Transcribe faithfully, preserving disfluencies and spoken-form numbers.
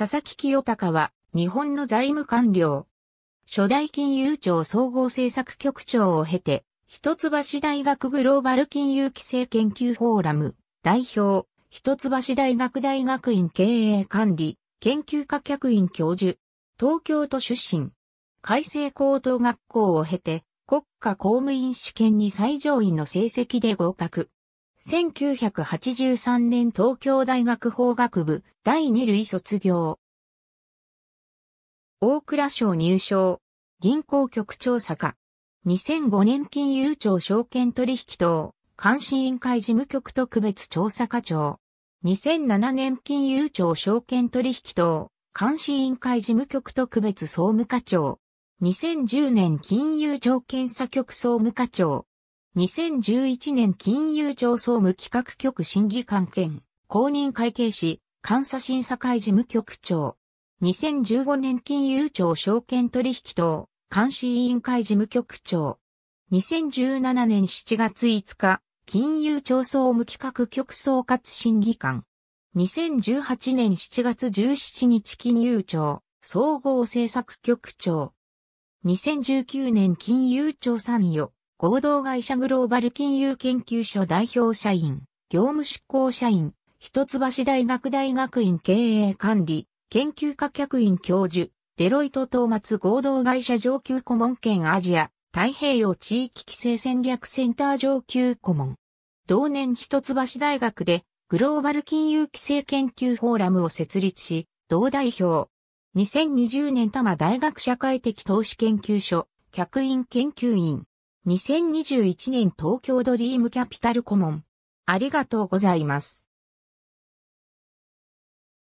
佐々木清隆は日本の財務官僚。初代金融庁総合政策局長を経て、一橋大学グローバル金融規制研究フォーラム代表、一橋大学大学院経営管理研究科客員教授、東京都出身。開成高等学校を経て、国家公務員試験に最上位の成績で合格。せんきゅうひゃくはちじゅうさんねん東京大学法学部第二類卒業。大蔵省入省。銀行局長坂。にせんごねん金融庁証券取引等監視委員会事務局特別調査課長。にせんななねん金融庁証券取引等監視委員会事務局特別総務課長。にせんじゅうねん金融庁検査局総務課長。にせんじゅういちねん金融庁総務企画局審議官兼公認会計士監査審査会事務局長。にせんじゅうごねん金融庁証券取引等監視委員会事務局長。にせんじゅうななねんしちがついつか金融庁総務企画局総括審議官。にせんじゅうはちねんしちがつじゅうしちにち金融庁総合政策局長。にせんじゅうきゅうねん金融庁参与合同会社グローバル金融研究所代表社員、業務執行社員、一橋大学大学院経営管理、研究科客員教授、デロイトトーマツ合同会社上級顧問兼アジア、太平洋地域規制戦略センター上級顧問。同年一橋大学でグローバル金融規制研究フォーラムを設立し、同代表。にせんにじゅうねん多摩大学社会的投資研究所、客員研究員。にせんにじゅういちねん東京ドリームキャピタル顧問。ありがとうございます。